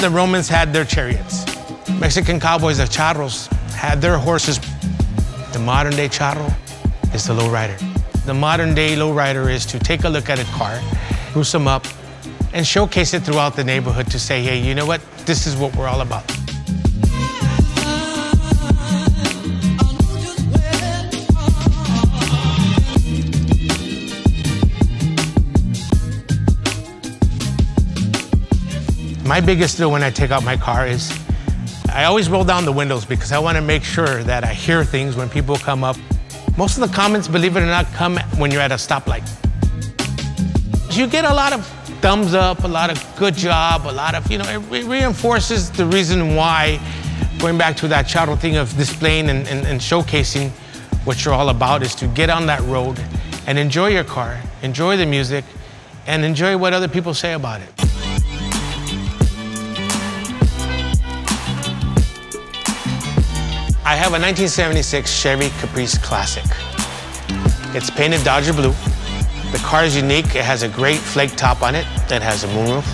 The Romans had their chariots. Mexican cowboys, the charros, had their horses. The modern day charro is the lowrider. The modern day lowrider is to take a look at a car, spruce them up, and showcase it throughout the neighborhood to say, hey, you know what? This is what we're all about. My biggest deal when I take out my car is I always roll down the windows because I want to make sure that I hear things when people come up. Most of the comments, believe it or not, come when you're at a stoplight. You get a lot of thumbs up, a lot of good job, a lot of, you know, it reinforces the reason why, going back to that charro thing of displaying and showcasing what you're all about, is to get on that road and enjoy your car, enjoy the music, and enjoy what other people say about it. I have a 1976 Chevy Caprice Classic. It's painted Dodger blue. The car is unique. It has a great flake top on it. It has a moonroof.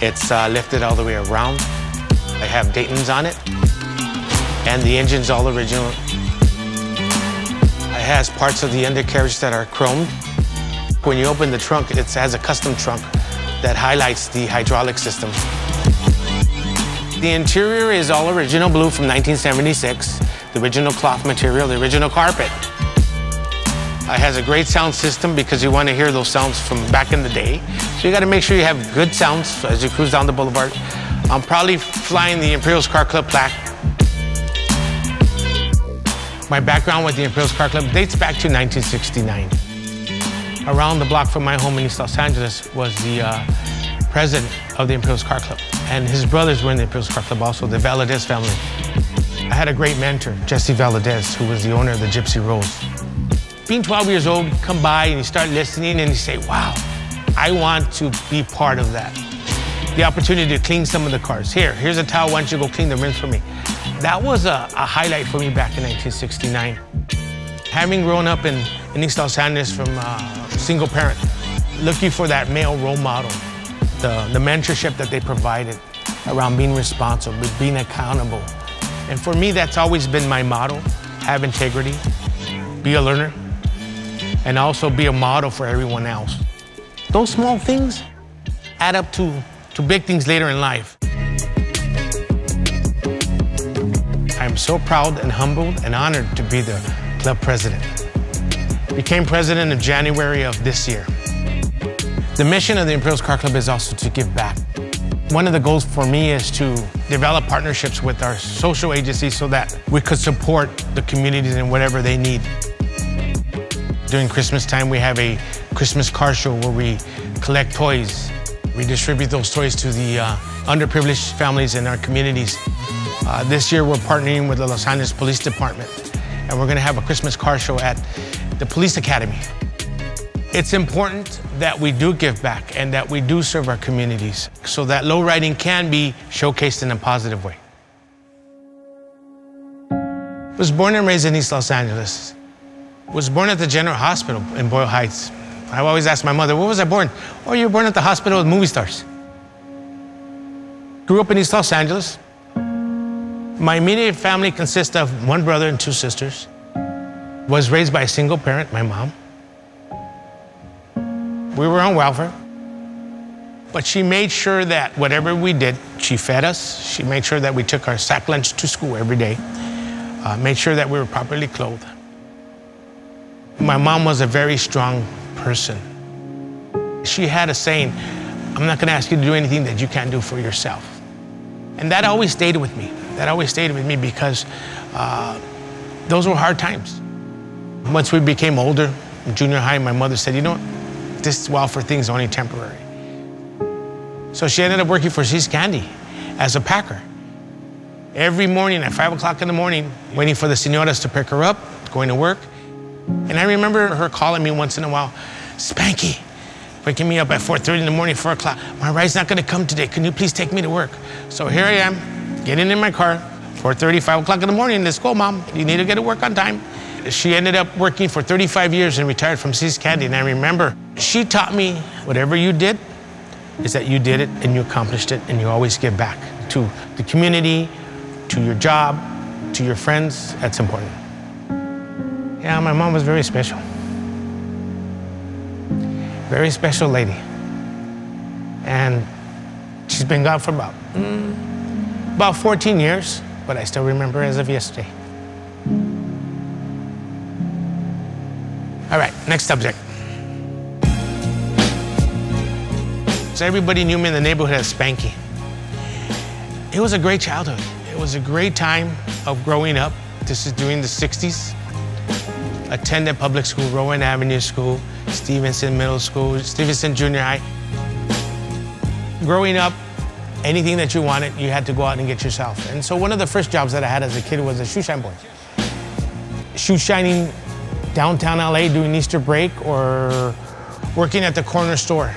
It's lifted all the way around. I have Daytons on it. And the engine's all original. It has parts of the undercarriage that are chromed. When you open the trunk, it has a custom trunk that highlights the hydraulic system. The interior is all original blue from 1976. The original cloth material, the original carpet. It has a great sound system because you want to hear those sounds from back in the day. So you got to make sure you have good sounds as you cruise down the boulevard. I'm probably flying the Imperials Car Club plaque. My background with the Imperials Car Club dates back to 1969. Around the block from my home in East Los Angeles was the president of the Imperials Car Club. And his brothers were in the Imperials Car Club also, the Valadez family. I had a great mentor, Jesse Valadez, who was the owner of the Gypsy Rose. Being 12 years old, you come by and you start listening and you say, wow, I want to be part of that. The opportunity to clean some of the cars. Here's a towel, why don't you go clean the rims for me? That was a highlight for me back in 1969. Having grown up in East Los Angeles from a single parent, looking for that male role model. The mentorship that they provided around being responsible, being accountable. And for me, that's always been my motto: have integrity, be a learner, and also be a model for everyone else. Those small things add up to big things later in life. I'm so proud and humbled and honored to be the club president. Became president in January of this year. The mission of the Imperials Car Club is also to give back. One of the goals for me is to develop partnerships with our social agencies so that we could support the communities in whatever they need. During Christmas time, we have a Christmas car show where we collect toys. We distribute those toys to the underprivileged families in our communities. This year, we're partnering with the Los Angeles Police Department, and we're gonna have a Christmas car show at the Police Academy. It's important that we do give back and that we do serve our communities so that lowriding can be showcased in a positive way. I was born and raised in East Los Angeles. I was born at the General Hospital in Boyle Heights. I always ask my mother, where was I born? Oh, you were born at the hospital with movie stars. Grew up in East Los Angeles. My immediate family consists of one brother and two sisters. Was raised by a single parent, my mom. We were on welfare, but she made sure that whatever we did, she fed us. She made sure that we took our sack lunch to school every day, made sure that we were properly clothed. My mom was a very strong person. She had a saying, I'm not gonna ask you to do anything that you can't do for yourself. And that always stayed with me. That always stayed with me because those were hard times. Once we became older, in junior high, my mother said, you know what? This welfare thing's only temporary. So she ended up working for See's Candy as a packer. Every morning at 5 o'clock in the morning, waiting for the señoras to pick her up, going to work. And I remember her calling me once in a while, Spanky, waking me up at 4:30 in the morning, 4 o'clock. My ride's not gonna come today. Can you please take me to work? So here I am, getting in my car, 4:30, 5 o'clock in the morning. Let's go, Mom. You need to get to work on time. She ended up working for 35 years and retired from See's Candy. And I remember she taught me, whatever you did, is that you did it and you accomplished it and you always give back to the community, to your job, to your friends. That's important. Yeah, my mom was very special. Very special lady. And she's been gone for about 14 years, but I still remember as of yesterday. All right, next subject. So everybody knew me in the neighborhood as Spanky. It was a great childhood. It was a great time of growing up. This is during the 60s. Attended public school, Rowan Avenue School, Stevenson Middle School, Stevenson Junior High. Growing up, anything that you wanted, you had to go out and get yourself. And so one of the first jobs that I had as a kid was a shoe shine boy. Shoe shining downtown LA during Easter break or working at the corner store.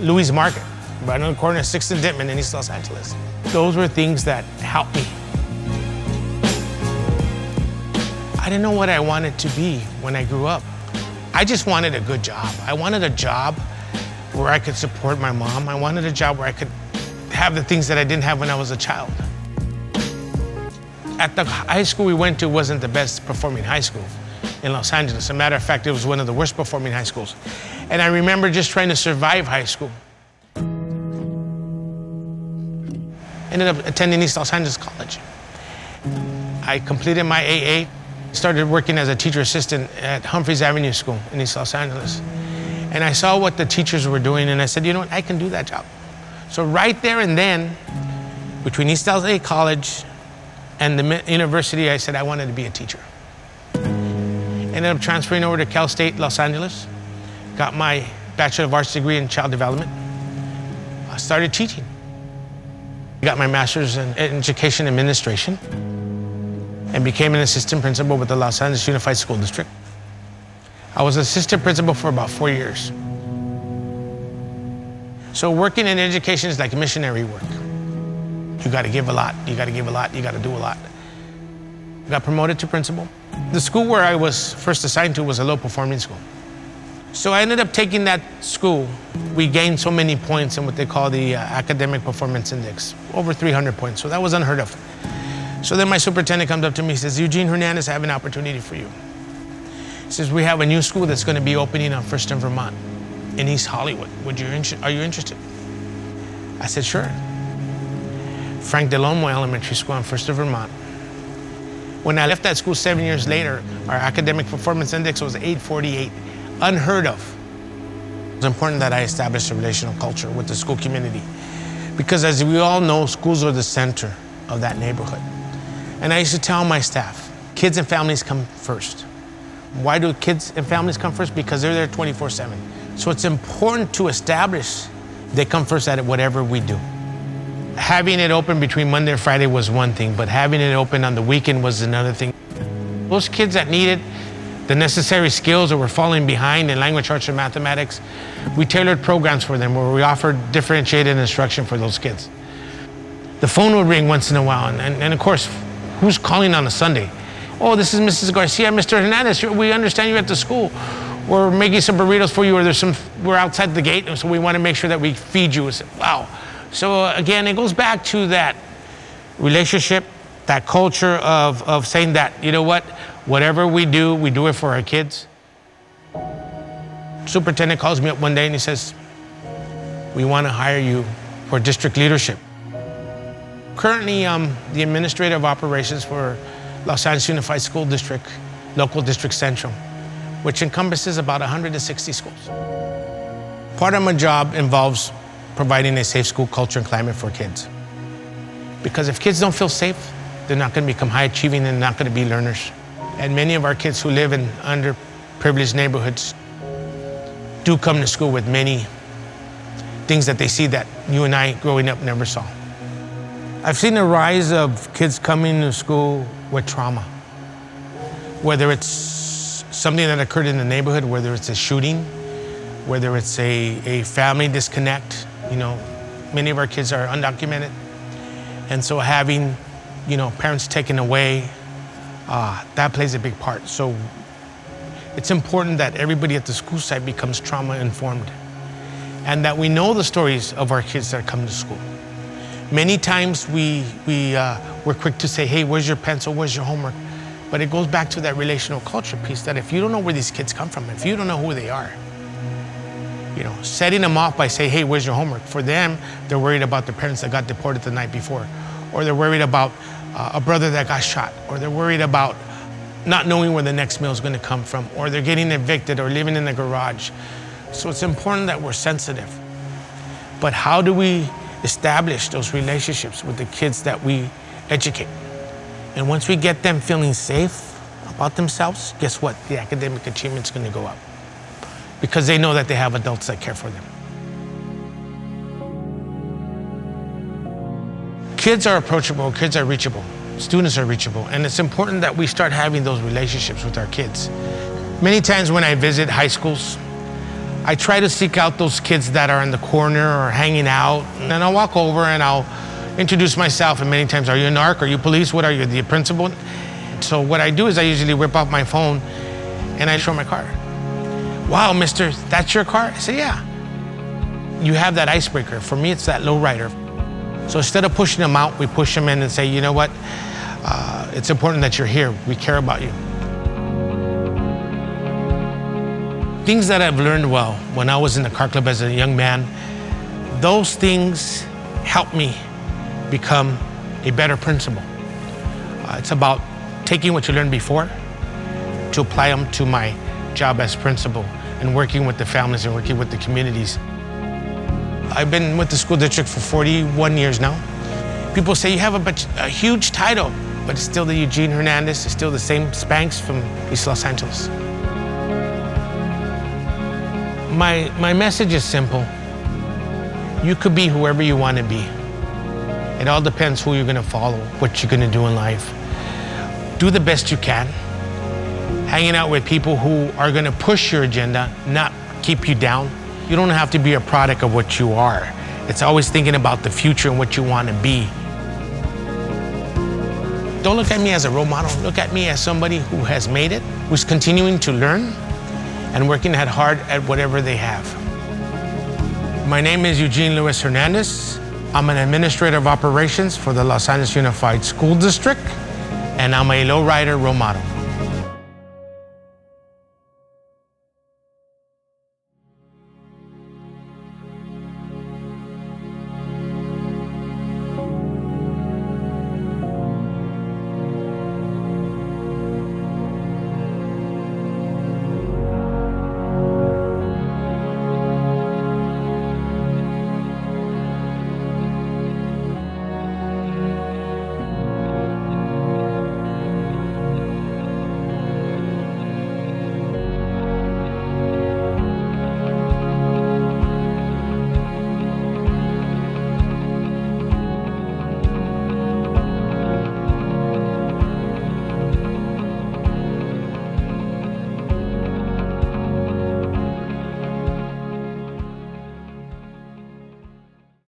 Louis Market, right on the corner of 6th and Dittman in East Los Angeles. Those were things that helped me. I didn't know what I wanted to be when I grew up. I just wanted a good job. I wanted a job where I could support my mom. I wanted a job where I could have the things that I didn't have when I was a child. At the high school we went to wasn't the best performing high school in Los Angeles. As a matter of fact, it was one of the worst performing high schools. And I remember just trying to survive high school. Ended up attending East Los Angeles College. I completed my AA, started working as a teacher assistant at Humphreys Avenue School in East Los Angeles. And I saw what the teachers were doing and I said, you know what, I can do that job. So right there and then, between East LA College and the university, I said I wanted to be a teacher. Ended up transferring over to Cal State, Los Angeles. Got my Bachelor of Arts degree in Child Development. I started teaching. Got my Master's in Education Administration and became an assistant principal with the Los Angeles Unified School District. I was assistant principal for about 4 years. So working in education is like missionary work. You gotta give a lot, you gotta give a lot, you gotta do a lot. I got promoted to principal. The school where I was first assigned to was a low-performing school. So I ended up taking that school. We gained so many points in what they call the Academic Performance Index, over 300 points, so that was unheard of. So then my superintendent comes up to me and says, Eugene Hernandez, I have an opportunity for you. He says, we have a new school that's gonna be opening on 1st and Vermont in East Hollywood. Are you interested? I said, sure. Frank Delomo Elementary School on 1st and Vermont. When I left that school 7 years later, our Academic Performance Index was 848. Unheard of. It's important that I establish a relational culture with the school community because as we all know, schools are the center of that neighborhood. And I used to tell my staff, kids and families come first. Why do kids and families come first? Because they're there 24/7. So it's important to establish they come first at whatever we do. Having it open between Monday and Friday was one thing, but having it open on the weekend was another thing. Those kids that need it, the necessary skills that were falling behind in language, arts, and mathematics, we tailored programs for them where we offered differentiated instruction for those kids. The phone would ring once in a while, and of course, who's calling on a Sunday? Oh, this is Mrs. Garcia, Mr. Hernandez, we understand you're at the school. We're making some burritos for you, or we're outside the gate, and so we want to make sure that we feed you. Wow. So again, it goes back to that relationship, that culture of saying that, you know what? Whatever we do it for our kids. Superintendent calls me up one day and he says, we want to hire you for district leadership. Currently, I'm the administrator of operations for Los Angeles Unified School District, local district central, which encompasses about 160 schools. Part of my job involves providing a safe school culture and climate for kids. Because if kids don't feel safe, they're not going to become high achieving and not going to be learners. And many of our kids who live in underprivileged neighborhoods do come to school with many things that they see that you and I growing up never saw. I've seen a rise of kids coming to school with trauma, whether it's something that occurred in the neighborhood, whether it's a shooting, whether it's a family disconnect. You know, many of our kids are undocumented. And so having, you know, parents taken away, that plays a big part. So it's important that everybody at the school site becomes trauma informed. and that we know the stories of our kids that come to school. Many times we're quick to say, hey, where's your pencil, where's your homework? But it goes back to that relational culture piece, that if you don't know where these kids come from, if you don't know who they are, you know, setting them off by saying, hey, where's your homework? For them, they're worried about their parents that got deported the night before, or they're worried about a brother that got shot, or they're worried about not knowing where the next meal is going to come from, or they're getting evicted or living in the garage. So it's important that we're sensitive. But how do we establish those relationships with the kids that we educate? And once we get them feeling safe about themselves, guess what? The academic achievement's going to go up, because they know that they have adults that care for them. Kids are approachable, kids are reachable, students are reachable, and it's important that we start having those relationships with our kids. Many times when I visit high schools, I try to seek out those kids that are in the corner or hanging out, and then I'll walk over and I'll introduce myself, and many times, are you a narc, are you police, what are you, the principal? So what I do is I usually whip out my phone and I show my card. Wow, mister, that's your car? I say, yeah. You have that icebreaker. For me, it's that lowrider. So instead of pushing them out, we push them in and say, you know what? It's important that you're here. We care about you. Things that I've learned well when I was in the car club as a young man, those things helped me become a better principal. It's about taking what you learned before to apply them to my job as principal, and working with the families and working with the communities. I've been with the school district for 41 years now. People say you have a huge title, but it's still the Eugene Hernandez, it's still the same Spanks from East Los Angeles. My message is simple. You could be whoever you want to be. It all depends who you're going to follow, what you're going to do in life. Do the best you can, hanging out with people who are going to push your agenda, not keep you down. You don't have to be a product of what you are. It's always thinking about the future and what you want to be. Don't look at me as a role model. Look at me as somebody who has made it, who's continuing to learn and working hard at whatever they have. My name is Eugene Luis Hernandez. I'm an administrator of operations for the Los Angeles Unified School District, and I'm a lowrider role model.